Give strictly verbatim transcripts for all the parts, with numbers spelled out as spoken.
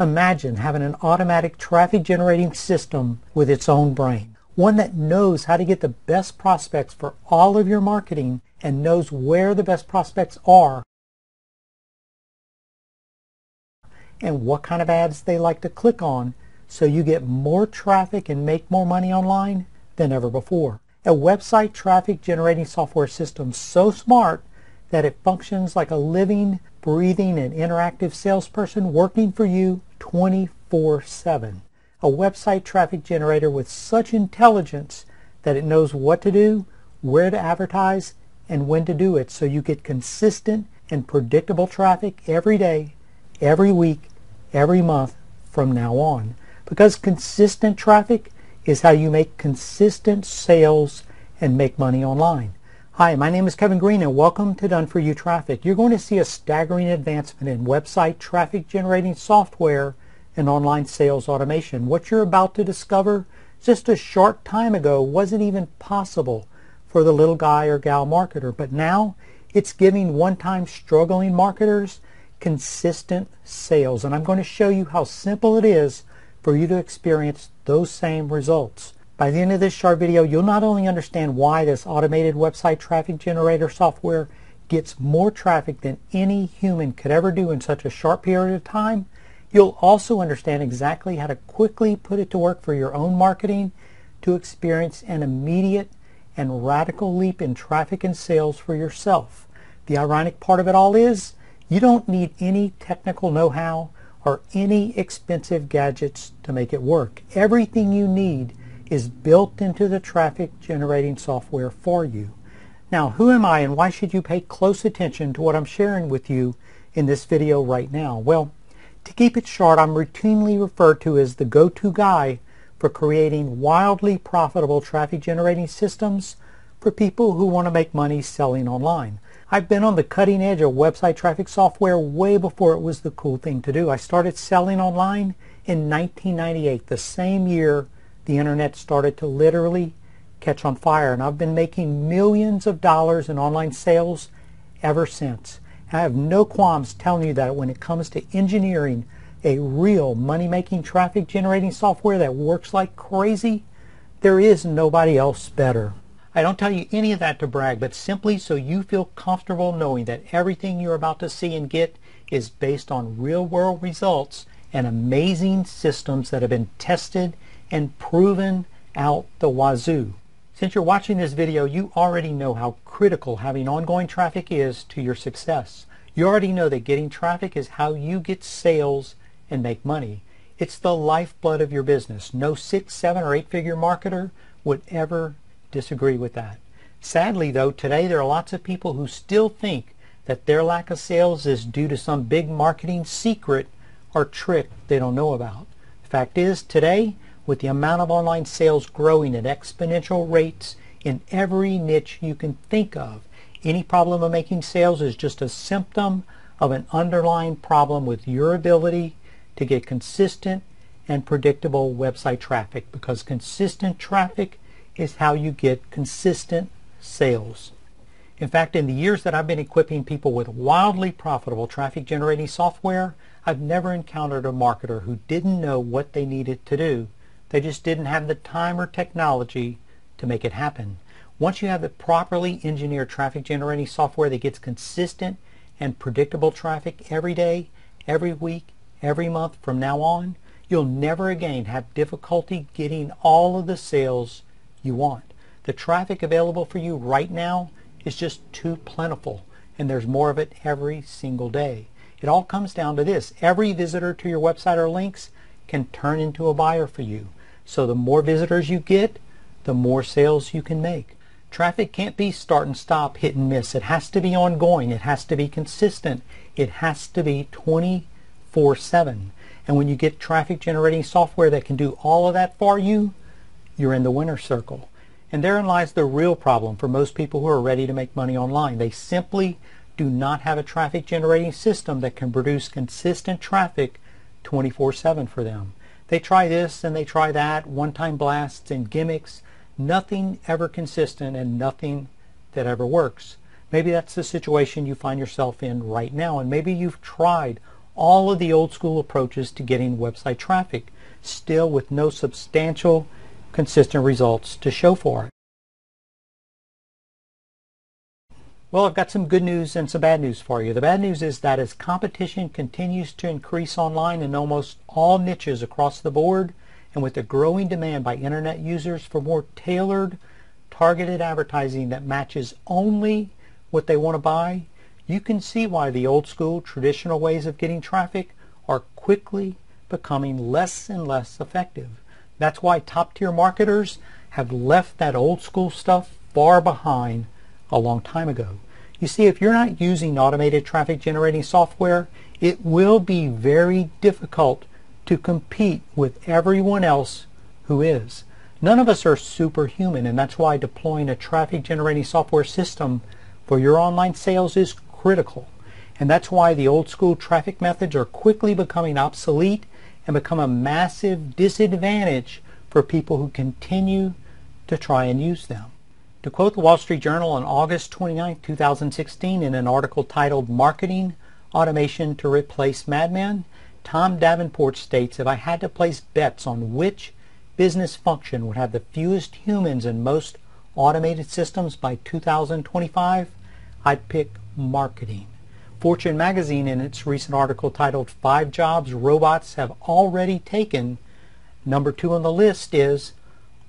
Imagine having an automatic traffic generating system with its own brain. One that knows how to get the best prospects for all of your marketing and knows where the best prospects are and what kind of ads they like to click on, so you get more traffic and make more money online than ever before. A website traffic generating software system so smart that it functions like a living, breathing, and interactive salesperson working for you twenty-four seven. A website traffic generator with such intelligence that it knows what to do, where to advertise, and when to do it, so you get consistent and predictable traffic every day, every week, every month from now on. Because consistent traffic is how you make consistent sales and make money online. Hi, my name is Kevin Green and welcome to Done For You Traffic. You're going to see a staggering advancement in website traffic generating software and online sales automation. What you're about to discover just a short time ago wasn't even possible for the little guy or gal marketer, but now it's giving one-time struggling marketers consistent sales, and I'm going to show you how simple it is for you to experience those same results. By the end of this short video, you'll not only understand why this automated website traffic generator software gets more traffic than any human could ever do in such a short period of time, you'll also understand exactly how to quickly put it to work for your own marketing to experience an immediate and radical leap in traffic and sales for yourself. The ironic part of it all is you don't need any technical know-how or any expensive gadgets to make it work. Everything you need is built into the traffic generating software for you. Now, who am I and why should you pay close attention to what I'm sharing with you in this video right now? Well, to keep it short, I'm routinely referred to as the go-to guy for creating wildly profitable traffic generating systems for people who want to make money selling online. I've been on the cutting edge of website traffic software way before it was the cool thing to do. I started selling online in nineteen ninety-eight, the same year the internet started to literally catch on fire, and I've been making millions of dollars in online sales ever since. I have no qualms telling you that when it comes to engineering a real money-making traffic generating software that works like crazy, there is nobody else better. I don't tell you any of that to brag, but simply so you feel comfortable knowing that everything you're about to see and get is based on real-world results and amazing systems that have been tested and proven out the wazoo. Since you're watching this video, you already know how critical having ongoing traffic is to your success. You already know that getting traffic is how you get sales and make money. It's the lifeblood of your business. No six, seven, or eight-figure marketer would ever disagree with that. Sadly though, today there are lots of people who still think that their lack of sales is due to some big marketing secret or trick they don't know about. The fact is, today, with the amount of online sales growing at exponential rates in every niche you can think of, any problem of making sales is just a symptom of an underlying problem with your ability to get consistent and predictable website traffic, because consistent traffic is how you get consistent sales. In fact, in the years that I've been equipping people with wildly profitable traffic generating software, I've never encountered a marketer who didn't know what they needed to do. They just didn't have the time or technology to make it happen. Once you have the properly engineered traffic generating software that gets consistent and predictable traffic every day, every week, every month from now on, you'll never again have difficulty getting all of the sales you want. The traffic available for you right now is just too plentiful, and there's more of it every single day. It all comes down to this: every visitor to your website or links can turn into a buyer for you. So the more visitors you get, the more sales you can make. Traffic can't be start and stop, hit and miss. It has to be ongoing. It has to be consistent. It has to be twenty-four seven. And when you get traffic generating software that can do all of that for you, you're in the winner's circle. And therein lies the real problem for most people who are ready to make money online. They simply do not have a traffic generating system that can produce consistent traffic twenty-four seven for them. They try this and they try that, one-time blasts and gimmicks, nothing ever consistent and nothing that ever works. Maybe that's the situation you find yourself in right now, and maybe you've tried all of the old school approaches to getting website traffic, still with no substantial, consistent results to show for it. Well, I've got some good news and some bad news for you. The bad news is that as competition continues to increase online in almost all niches across the board, and with the growing demand by internet users for more tailored, targeted advertising that matches only what they want to buy, you can see why the old school, traditional ways of getting traffic are quickly becoming less and less effective. That's why top-tier marketers have left that old school stuff far behind a long time ago. You see, if you're not using automated traffic generating software, it will be very difficult to compete with everyone else who is. None of us are superhuman, and that's why deploying a traffic generating software system for your online sales is critical. And that's why the old school traffic methods are quickly becoming obsolete and become a massive disadvantage for people who continue to try and use them. To quote the Wall Street Journal on August twenty-ninth, two thousand sixteen, in an article titled Marketing Automation to Replace Madmen, Tom Davenport states, "If I had to place bets on which business function would have the fewest humans and most automated systems by two thousand twenty-five, I'd pick marketing." Fortune Magazine, in its recent article titled Five Jobs Robots Have Already Taken, number two on the list is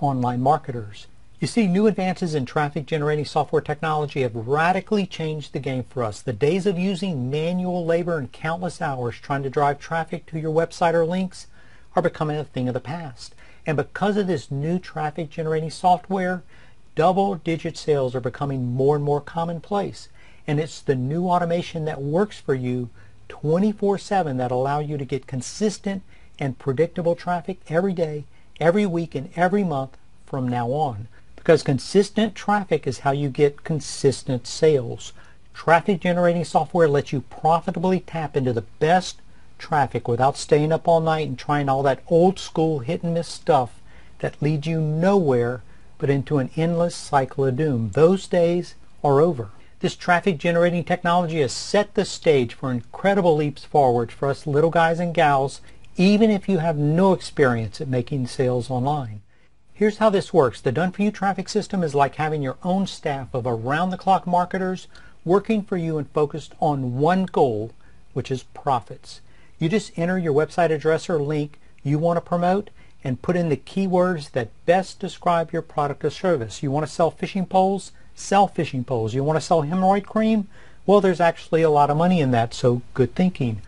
online marketers. You see, new advances in traffic generating software technology have radically changed the game for us. The days of using manual labor and countless hours trying to drive traffic to your website or links are becoming a thing of the past. And because of this new traffic generating software, double-digit sales are becoming more and more commonplace. And it's the new automation that works for you twenty-four seven that allow you to get consistent and predictable traffic every day, every week, and every month from now on. Because consistent traffic is how you get consistent sales. Traffic generating software lets you profitably tap into the best traffic without staying up all night and trying all that old school hit and miss stuff that leads you nowhere but into an endless cycle of doom. Those days are over. This traffic generating technology has set the stage for incredible leaps forward for us little guys and gals, even if you have no experience at making sales online. Here's how this works. The Done For You traffic system is like having your own staff of around-the-clock marketers working for you and focused on one goal, which is profits. You just enter your website address or link you want to promote and put in the keywords that best describe your product or service. You want to sell fishing poles? Sell fishing poles. You want to sell hemorrhoid cream? Well, there's actually a lot of money in that, so good thinking.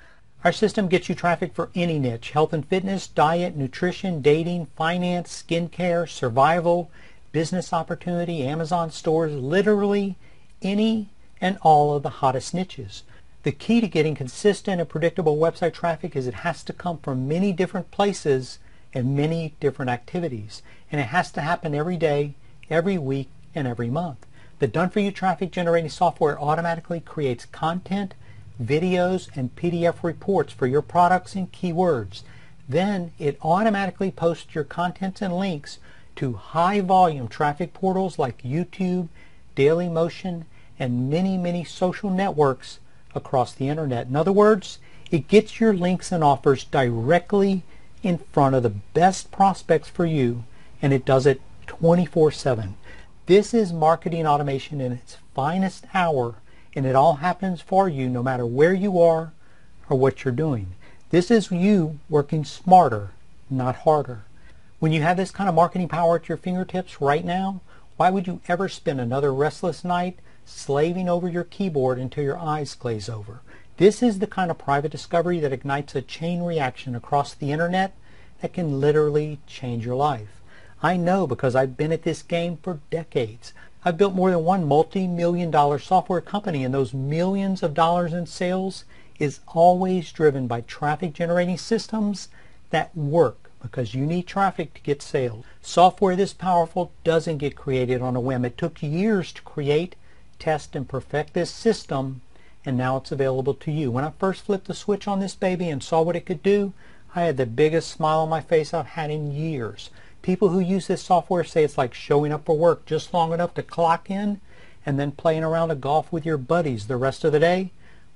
Our system gets you traffic for any niche: health and fitness, diet, nutrition, dating, finance, skincare, survival, business opportunity, Amazon stores, literally any and all of the hottest niches. The key to getting consistent and predictable website traffic is it has to come from many different places and many different activities. And it has to happen every day, every week, and every month. The Done For You traffic generating software automatically creates content, videos, and P D F reports for your products and keywords. Then it automatically posts your contents and links to high volume traffic portals like YouTube, Dailymotion, and many, many social networks across the internet. In other words, it gets your links and offers directly in front of the best prospects for you, and it does it twenty-four seven. This is marketing automation in its finest hour, and it all happens for you no matter where you are or what you're doing. This is you working smarter, not harder. When you have this kind of marketing power at your fingertips right now, why would you ever spend another restless night slaving over your keyboard until your eyes glaze over? This is the kind of private discovery that ignites a chain reaction across the internet that can literally change your life. I know, because I've been at this game for decades. I've built more than one multi-million dollar software company, and those millions of dollars in sales is always driven by traffic generating systems that work, because you need traffic to get sales. Software this powerful doesn't get created on a whim. It took years to create, test, and perfect this system, and now it's available to you. When I first flipped the switch on this baby and saw what it could do, I had the biggest smile on my face I've had in years. People who use this software say it's like showing up for work just long enough to clock in and then playing around a golf with your buddies the rest of the day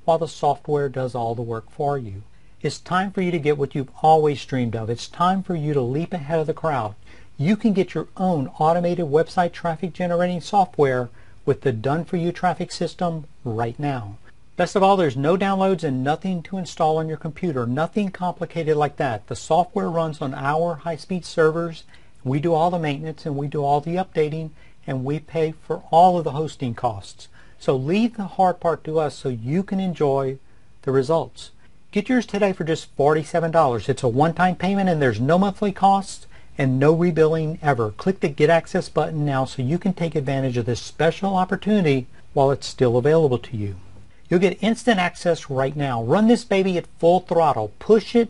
while the software does all the work for you. It's time for you to get what you've always dreamed of. It's time for you to leap ahead of the crowd. You can get your own automated website traffic generating software with the Done For You Traffic system right now. Best of all, there's no downloads and nothing to install on your computer, nothing complicated like that. The software runs on our high-speed servers. We do all the maintenance and we do all the updating, and we pay for all of the hosting costs. So leave the hard part to us so you can enjoy the results. Get yours today for just forty-seven dollars. It's a one-time payment and there's no monthly costs and no rebilling ever. Click the Get Access button now so you can take advantage of this special opportunity while it's still available to you. You'll get instant access right now. Run this baby at full throttle. Push it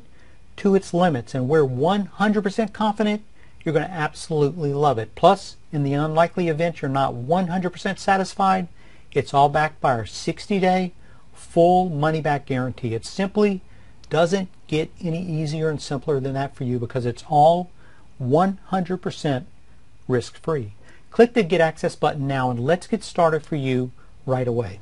to its limits, and we're one hundred percent confident you're going to absolutely love it. Plus, in the unlikely event you're not one hundred percent satisfied, it's all backed by our sixty day full money-back guarantee. It simply doesn't get any easier and simpler than that for you because it's all one hundred percent risk-free. Click the Get Access button now and let's get started for you right away.